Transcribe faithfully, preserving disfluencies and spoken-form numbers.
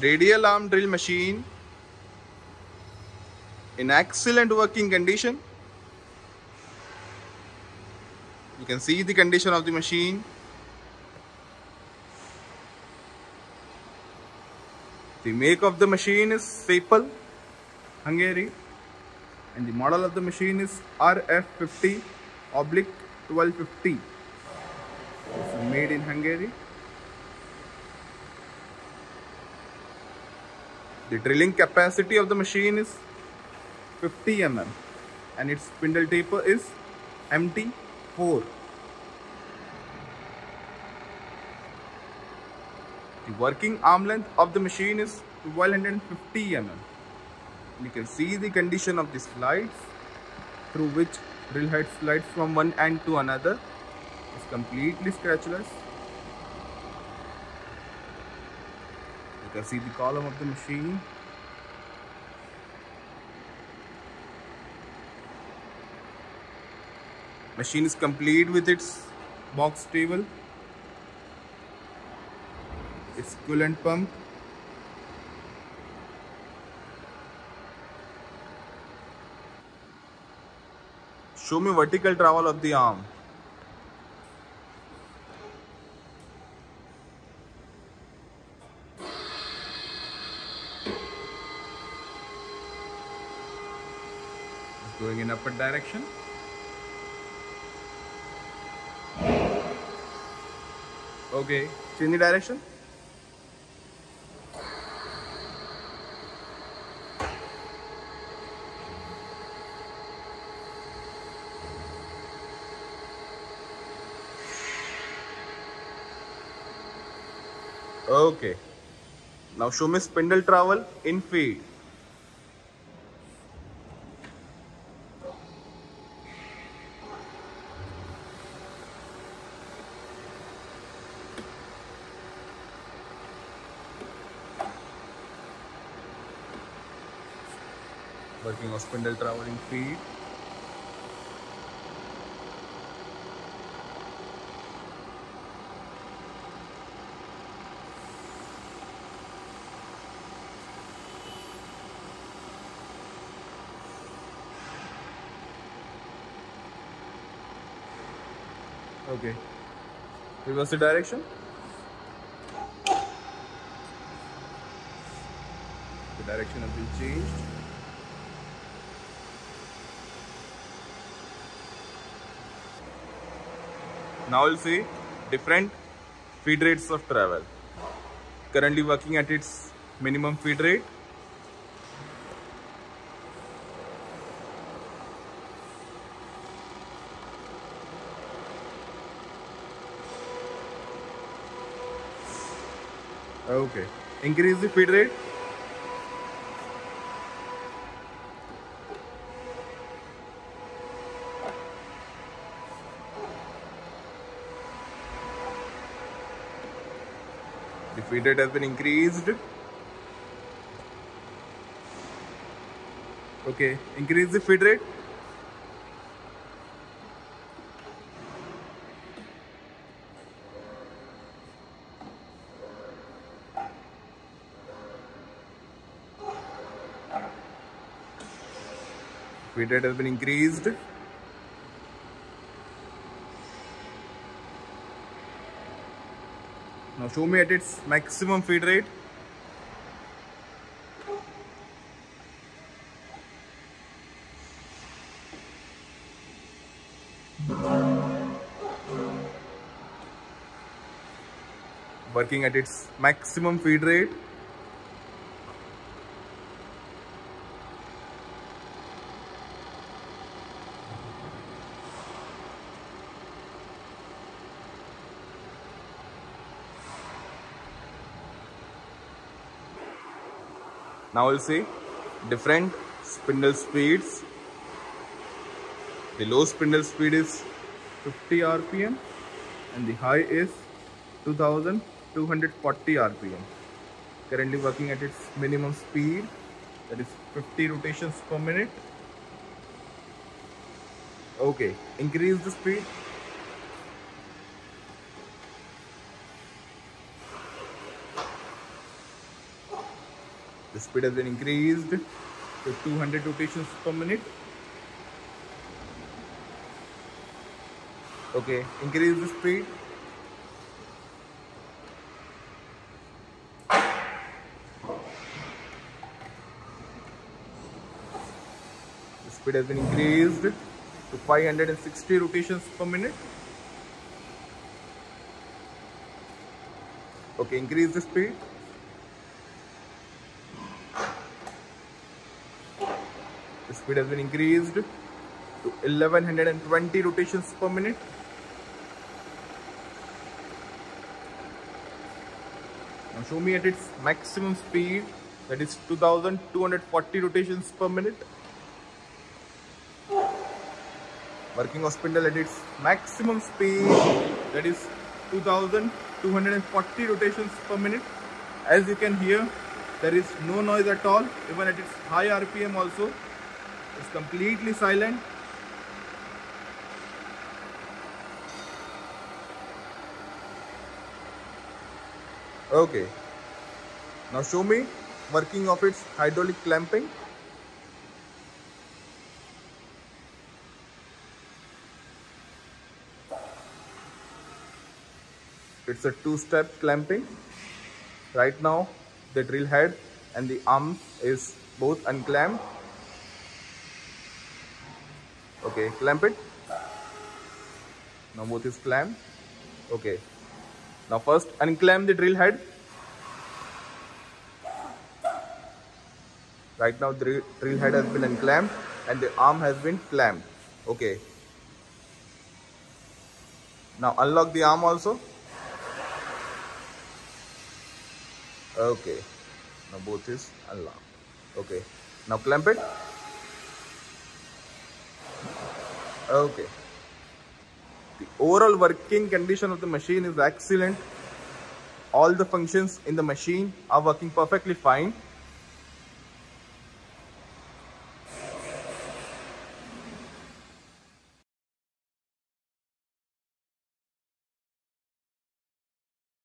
radial arm drill machine in excellent working condition. You can see the condition of the machine. The make of the machine is Csepel, Hungary, and the model of the machine is R F fifty oblique twelve fifty. It's made in Hungary. The drilling capacity of the machine is fifty millimeters and its spindle taper is M T four. The working arm length of the machine is twelve fifty millimeters. You can see the condition of the slides, through which drill head slides from one end to another. It's completely scratchless. You can see the column of the machine. Machine is complete with its box table, its coolant pump, show me vertical travel of the arm. It's going in upward direction. Okay, change the direction. Okay, now show me spindle travel in feed. Working on spindle travel in feed. Okay, reverse the direction. The direction has been changed. Now we'll see different feed rates of travel. Currently working at its minimum feed rate. Okay, increase the feed rate. The feed rate has been increased. Okay, increase the feed rate. Feed rate has been increased. Now show me at its maximum feed rate. Working at its maximum feed rate. Now we'll see different spindle speeds. The low spindle speed is fifty R P M and the high is two thousand two hundred forty R P M. Currently working at its minimum speed, that is fifty rotations per minute. Okay, increase the speed. The speed has been increased to two hundred rotations per minute. Okay, increase the speed. The speed has been increased to five hundred sixty rotations per minute. Okay, increase the speed. The speed has been increased to eleven twenty rotations per minute. Now show me at its maximum speed, that is two thousand two hundred forty rotations per minute. Working of spindle at its maximum speed, that is two thousand two hundred forty rotations per minute. As you can hear, there is no noise at all, even at its high R P M also. It's completely silent. Okay. Now show me working of its hydraulic clamping. It's a two-step clamping. Right now the drill head and the arm is both unclamped. Okay, clamp it. Now both is clamped. Okay. Now first unclamp the drill head. Right now the drill head has been unclamped and the arm has been clamped. Okay. Now unlock the arm also. Okay. Now both is unlocked. Okay. Now clamp it. Okay. The overall working condition of the machine is excellent. All the functions in the machine are working perfectly fine.